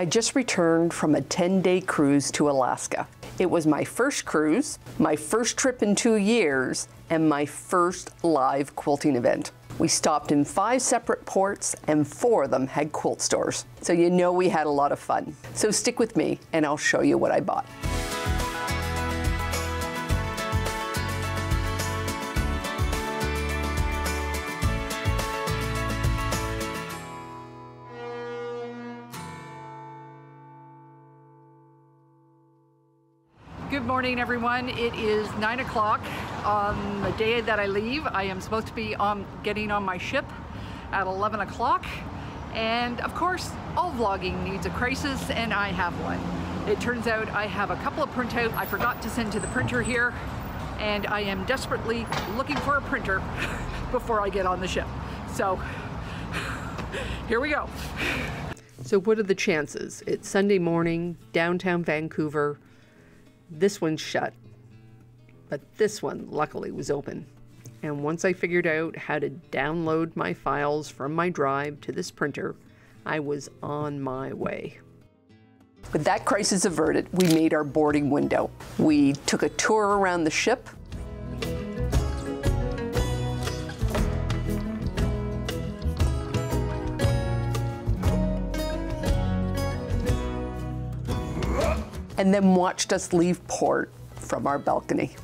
I just returned from a 10-day cruise to Alaska. It was my first cruise, my first trip in 2 years, and my first live quilting event. We stopped in 5 separate ports, and 4 of them had quilt stores. So you know we had a lot of fun. So stick with me, and I'll show you what I bought. Good morning, everyone. It is 9 o'clock on the day that I leave. I am supposed to be getting on my ship at 11 o'clock. And of course, all vlogging needs a crisis, and I have one. It turns out I have a couple of printouts I forgot to send to the printer here, and I am desperately looking for a printer before I get on the ship. So here we go. So what are the chances? It's Sunday morning, downtown Vancouver. This one's shut, but this one luckily was open. And once I figured out how to download my files from my drive to this printer, I was on my way. With that crisis averted, we made our boarding window. We took a tour around the ship. And then watched us leave port from our balcony.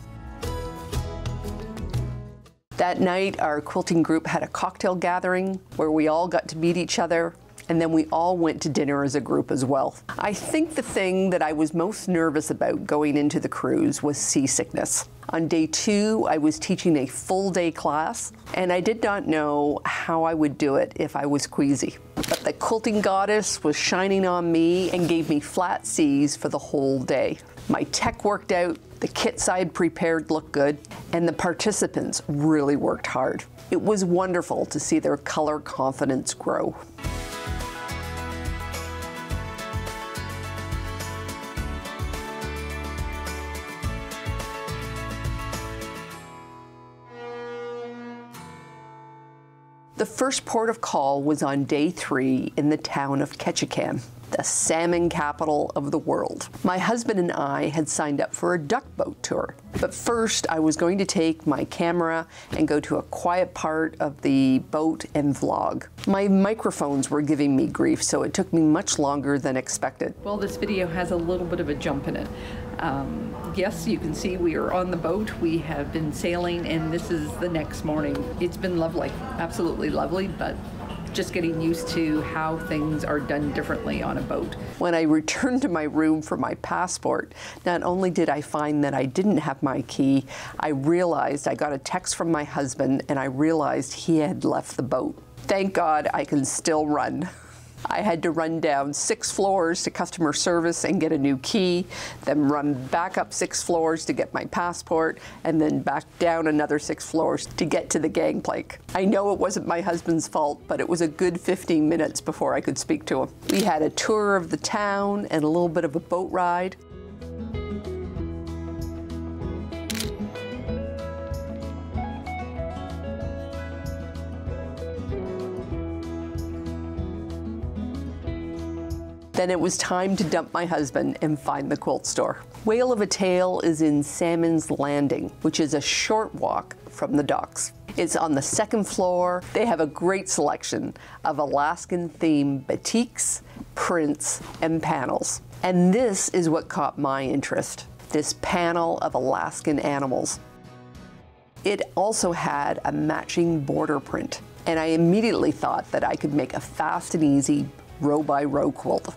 That night, our quilting group had a cocktail gathering where we all got to meet each other, and then we all went to dinner as a group as well. I think the thing that I was most nervous about going into the cruise was seasickness. On day 2, I was teaching a full day class, and I did not know how I would do it if I was queasy. But the quilting goddess was shining on me and gave me flat C's for the whole day. My tech worked out, the kits I had prepared looked good, and the participants really worked hard. It was wonderful to see their color confidence grow. The first port of call was on day 3 in the town of Ketchikan, the salmon capital of the world. My husband and I had signed up for a duck boat tour, but first I was going to take my camera and go to a quiet part of the boat and vlog. My microphones were giving me grief, so it took me much longer than expected. Well, this video has a little bit of a jump in it. Yes, you can see we are on the boat. We have been sailing, and this is the next morning. It's been lovely, absolutely lovely, but just getting used to how things are done differently on a boat. When I returned to my room for my passport, not only did I find that I didn't have my key, I realized I got a text from my husband, and I realized he had left the boat. Thank God I can still run. I had to run down 6 floors to customer service and get a new key, then run back up 6 floors to get my passport, and then back down another 6 floors to get to the gangplank. I know it wasn't my husband's fault, but it was a good 15 minutes before I could speak to him. We had a tour of the town and a little bit of a boat ride. Then it was time to dump my husband and find the quilt store. Whale of a Tale is in Salmon's Landing, which is a short walk from the docks. It's on the 2nd floor. They have a great selection of Alaskan-themed batiks, prints, and panels. And this is what caught my interest, this panel of Alaskan animals. It also had a matching border print, and I immediately thought that I could make a fast and easy row-by-row quilt.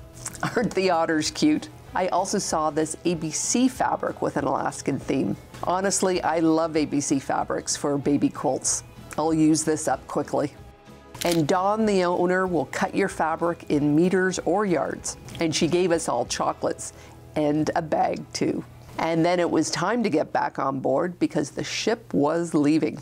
Aren't the otters cute? I also saw this ABC fabric with an Alaskan theme. Honestly, I love ABC fabrics for baby quilts. I'll use this up quickly. And Dawn, the owner, will cut your fabric in meters or yards. And she gave us all chocolates and a bag too. And then it was time to get back on board because the ship was leaving.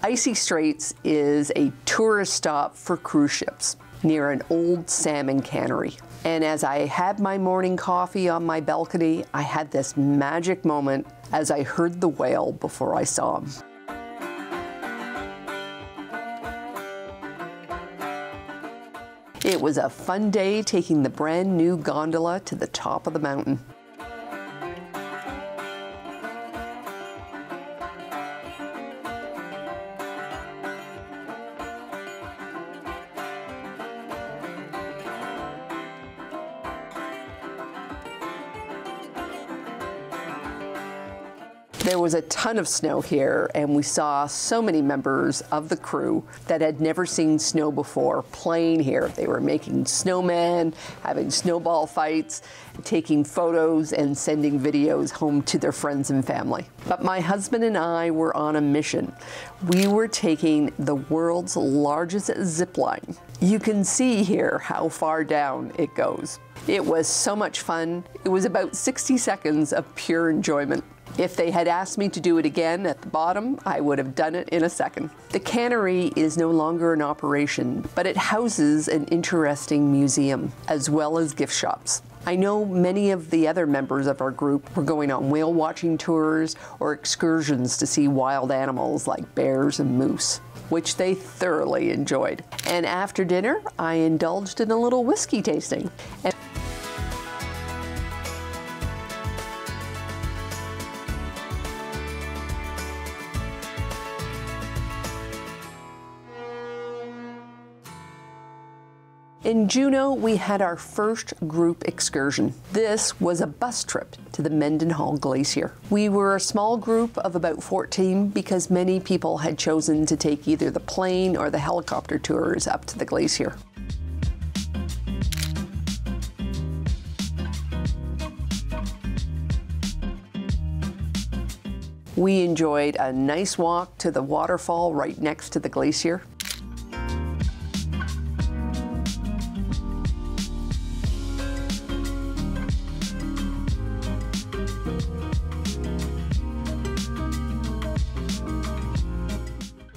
Icy Straits is a tourist stop for cruise ships near an old salmon cannery. And as I had my morning coffee on my balcony, I had this magic moment as I heard the whale before I saw him. It was a fun day taking the brand new gondola to the top of the mountain. There was a ton of snow here, and we saw so many members of the crew that had never seen snow before playing here. They were making snowmen, having snowball fights, taking photos, and sending videos home to their friends and family. But my husband and I were on a mission. We were taking the world's largest zip line. You can see here how far down it goes. It was so much fun. It was about 60 seconds of pure enjoyment. If they had asked me to do it again at the bottom, I would have done it in a second. The cannery is no longer in operation, but it houses an interesting museum, as well as gift shops. I know many of the other members of our group were going on whale watching tours or excursions to see wild animals like bears and moose, which they thoroughly enjoyed. And after dinner, I indulged in a little whiskey tasting. In Juneau, we had our first group excursion. This was a bus trip to the Mendenhall Glacier. We were a small group of about 14 because many people had chosen to take either the plane or the helicopter tours up to the glacier. We enjoyed a nice walk to the waterfall right next to the glacier.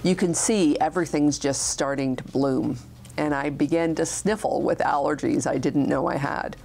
You can see everything's just starting to bloom, and I began to sniffle with allergies I didn't know I had.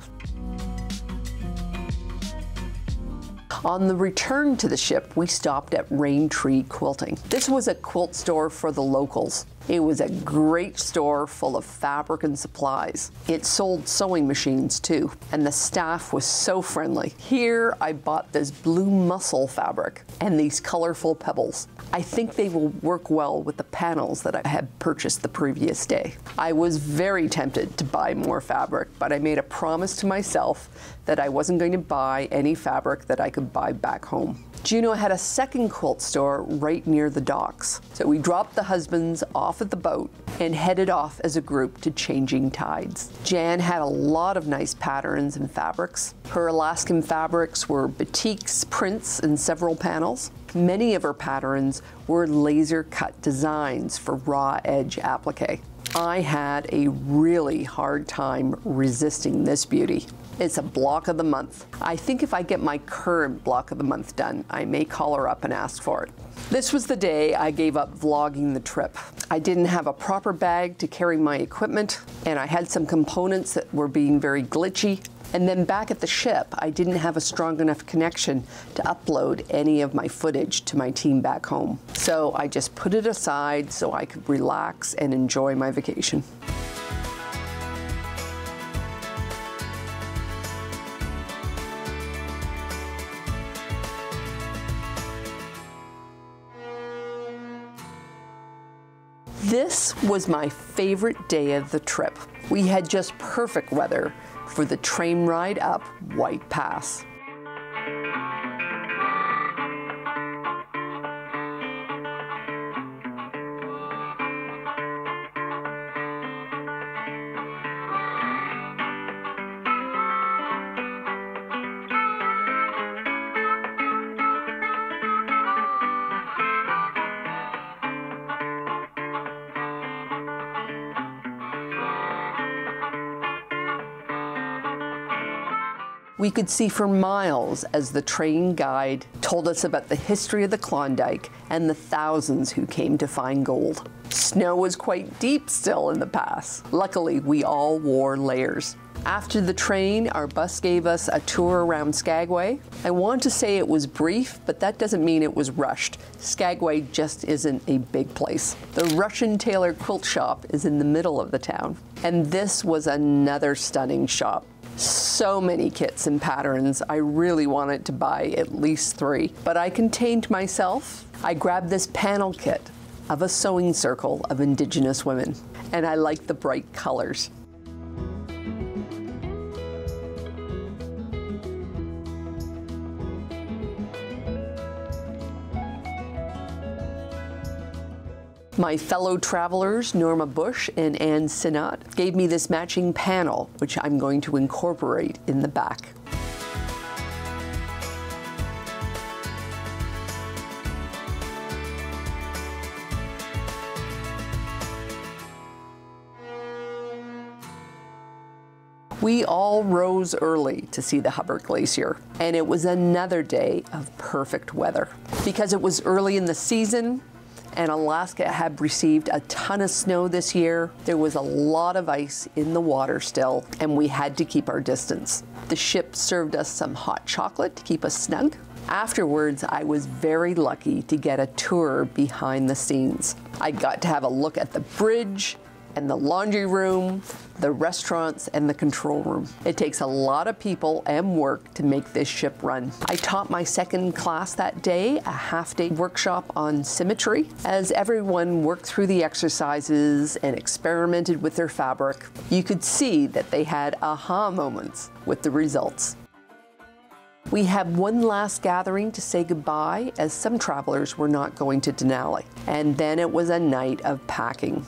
On the return to the ship, we stopped at Raintree Quilting. This was a quilt store for the locals. It was a great store full of fabric and supplies. It sold sewing machines too, and the staff was so friendly. Here I bought this blue mussel fabric and these colorful pebbles. I think they will work well with the panels that I had purchased the previous day. I was very tempted to buy more fabric, but I made a promise to myself that I wasn't going to buy any fabric that I could buy back home. Juneau had a second quilt store right near the docks, so we dropped the husbands off at the boat and headed off as a group to Changing Tides. Jan had a lot of nice patterns and fabrics. Her Alaskan fabrics were batiks, prints, and several panels. Many of her patterns were laser-cut designs for raw edge applique. I had a really hard time resisting this beauty. It's a block of the month. I think if I get my current block of the month done, I may call her up and ask for it. This was the day I gave up vlogging the trip. I didn't have a proper bag to carry my equipment, and I had some components that were being very glitchy. And then back at the ship, I didn't have a strong enough connection to upload any of my footage to my team back home. So I just put it aside so I could relax and enjoy my vacation. This was my favorite day of the trip. We had just perfect weather for the train ride up White Pass. We could see for miles as the train guide told us about the history of the Klondike and the thousands who came to find gold. Snow was quite deep still in the pass. Luckily, we all wore layers. After the train, our bus gave us a tour around Skagway. I want to say it was brief, but that doesn't mean it was rushed. Skagway just isn't a big place. The Rushin Tailor Quilt Shop is in the middle of the town. And this was another stunning shop. So many kits and patterns. I really wanted to buy at least 3, but I contained myself. I grabbed this panel kit of a sewing circle of Indigenous women, and I liked the bright colors. My fellow travelers, Norma Bush and Ann Sinat, gave me this matching panel, which I'm going to incorporate in the back. We all rose early to see the Hubbard Glacier, and it was another day of perfect weather. Because it was early in the season, and Alaska had received a ton of snow this year. There was a lot of ice in the water still, and we had to keep our distance. The ship served us some hot chocolate to keep us snug. Afterwards, I was very lucky to get a tour behind the scenes. I got to have a look at the bridge and the laundry room, the restaurants, and the control room. It takes a lot of people and work to make this ship run. I taught my second class that day, a half-day workshop on symmetry. As everyone worked through the exercises and experimented with their fabric, you could see that they had aha moments with the results. We had one last gathering to say goodbye, as some travelers were not going to Denali. And then it was a night of packing.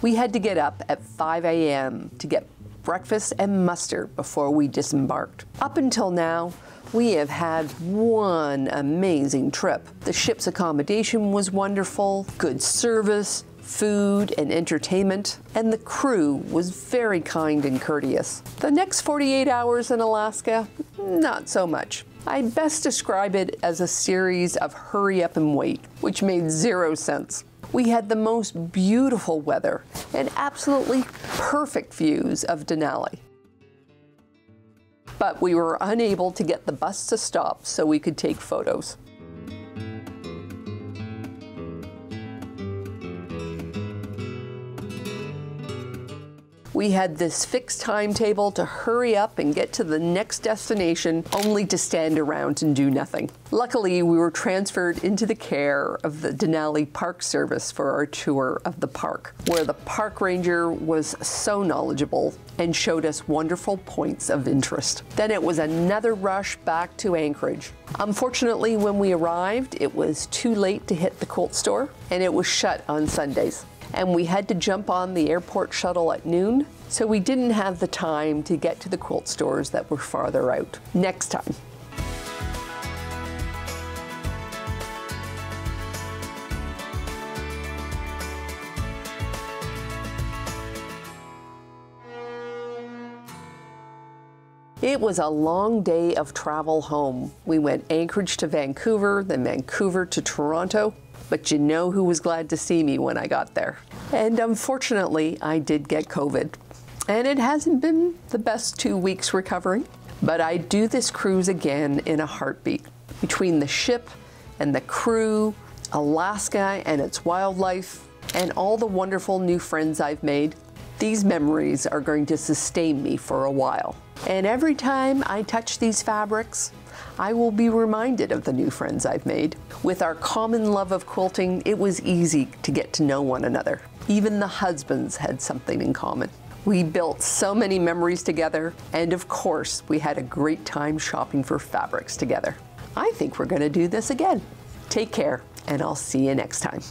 We had to get up at 5 a.m. to get breakfast and muster before we disembarked. Up until now, we have had one amazing trip. The ship's accommodation was wonderful, good service, food and entertainment, and the crew was very kind and courteous. The next 48 hours in Alaska, not so much. I'd best describe it as a series of hurry up and wait, which made zero sense. We had the most beautiful weather and absolutely perfect views of Denali. But we were unable to get the bus to stop so we could take photos. We had this fixed timetable to hurry up and get to the next destination, only to stand around and do nothing. Luckily, we were transferred into the care of the Denali Park Service for our tour of the park, where the park ranger was so knowledgeable and showed us wonderful points of interest. Then it was another rush back to Anchorage. Unfortunately, when we arrived, it was too late to hit the quilt store, and it was shut on Sundays. And we had to jump on the airport shuttle at noon, so we didn't have the time to get to the quilt stores that were farther out. Next time. It was a long day of travel home. We went Anchorage to Vancouver, then Vancouver to Toronto. But you know who was glad to see me when I got there. And unfortunately, I did get COVID. And it hasn't been the best 2 weeks recovering, but I'd do this cruise again in a heartbeat. Between the ship and the crew, Alaska and its wildlife, and all the wonderful new friends I've made, these memories are going to sustain me for a while. And every time I touch these fabrics, I will be reminded of the new friends I've made. With our common love of quilting, it was easy to get to know one another. Even the husbands had something in common. We built so many memories together, and of course, we had a great time shopping for fabrics together. I think we're going to do this again. Take care, and I'll see you next time.